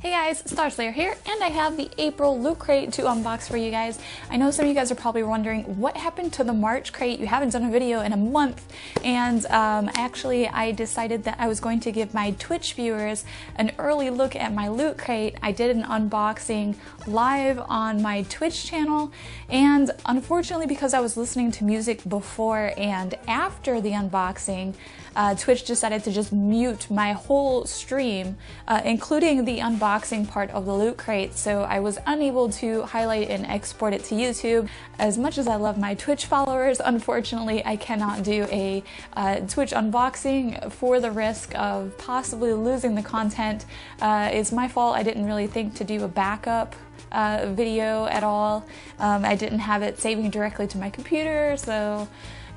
Hey guys, StarSlay3r here, and I have the April Loot Crate to unbox for you guys. I know some of you guys are probably wondering what happened to the March crate. You haven't done a video in a month, and actually I decided that I was going to give my Twitch viewers an early look at my Loot Crate. I did an unboxing live on my Twitch channel, and unfortunately because I was listening to music before and after the unboxing, Twitch decided to just mute my whole stream, including the unboxing part of the Loot Crate, so I was unable to highlight and export it to YouTube. As much as I love my Twitch followers, unfortunately I cannot do a Twitch unboxing for the risk of possibly losing the content. It's my fault. I didn't really think to do a backup video at all. I didn't have it saving directly to my computer, so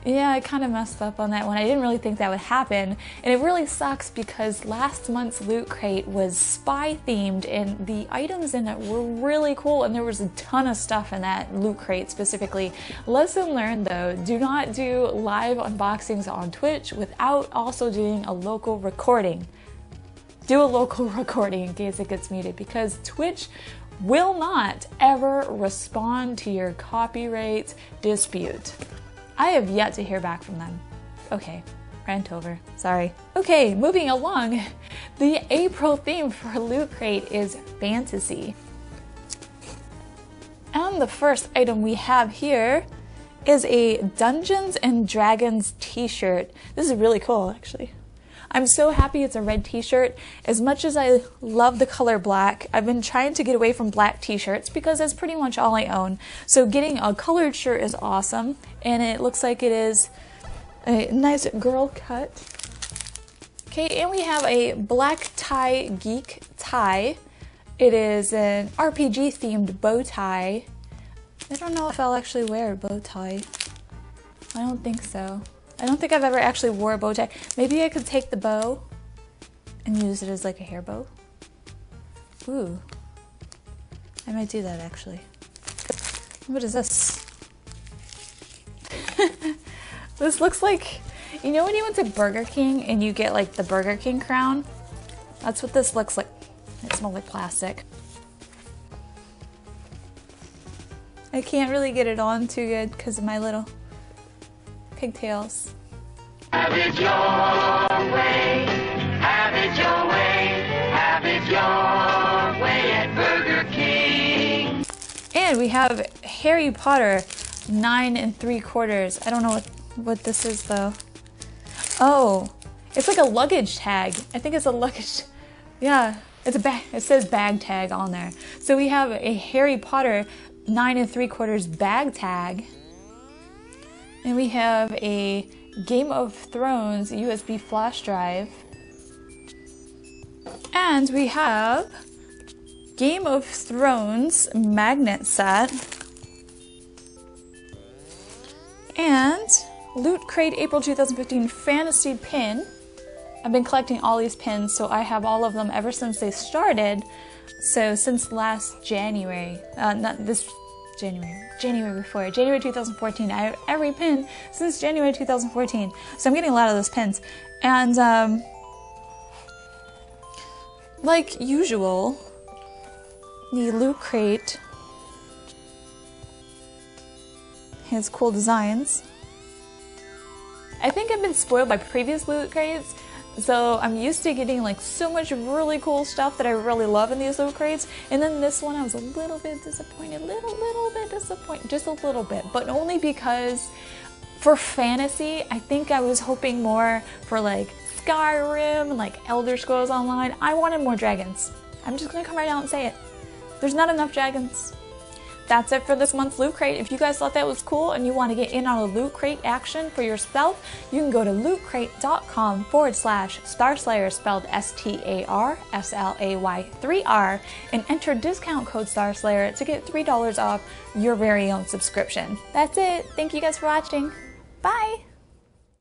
yeah, I kind of messed up on that one. I didn't really think that would happen, and it really sucks because last month's Loot Crate was spy themed and the items in it were really cool, and there was a ton of stuff in that Loot Crate specifically. Lesson learned though, do not do live unboxings on Twitch without also doing a local recording. Do a local recording in case it gets muted, because Twitch will not ever respond to your copyright dispute. I have yet to hear back from them. Okay, rant over, sorry. Okay, moving along. The April theme for Loot Crate is fantasy. And the first item we have here is a Dungeons and Dragons t-shirt. This is really cool, actually. I'm so happy it's a red t-shirt. As much as I love the color black, I've been trying to get away from black t-shirts because that's pretty much all I own. So getting a colored shirt is awesome, and it looks like it is a nice girl cut. Okay, and we have a black tie geek tie. It is an RPG themed bow tie. I don't know if I'll actually wear a bow tie. I don't think so. I don't think I've ever actually wore a bow tie. Maybe I could take the bow and use it as like a hair bow. Ooh, I might do that actually. What is this? This looks like, you know when you went to Burger King and you get like the Burger King crown? That's what this looks like. It smells like plastic. I can't really get it on too good because of my little pigtails. Have it your way, have it your way, have it your way at Burger King. And we have Harry Potter 9 3/4. I don't know what this is though. Oh, it's like a luggage tag. I think it's a luggage. Yeah, it's a bag. It says bag tag on there. So we have a Harry Potter 9 3/4 bag tag. And we have a Game of Thrones USB flash drive. And we have Game of Thrones magnet set. And Loot Crate April 2015 fantasy pin. I've been collecting all these pins, so I have all of them ever since they started. So since last January, January 2014. I have every pin since January 2014, so I'm getting a lot of those pins. And like usual, the Loot Crate has cool designs. I think I've been spoiled by previous Loot Crates, so I'm used to getting like so much really cool stuff that I really love in these Loot Crates, and then this one I was a little bit disappointed, just a little bit, but only because for fantasy, I think I was hoping more for like Skyrim and like Elder Scrolls Online. I wanted more dragons. I'm just gonna come right out and say it. There's not enough dragons. That's it for this month's Loot Crate. If you guys thought that was cool and you want to get in on a Loot Crate action for yourself, you can go to lootcrate.com/StarSlayer, spelled StarSlay3r, and enter discount code StarSlayer to get $3 off your very own subscription. That's it. Thank you guys for watching. Bye!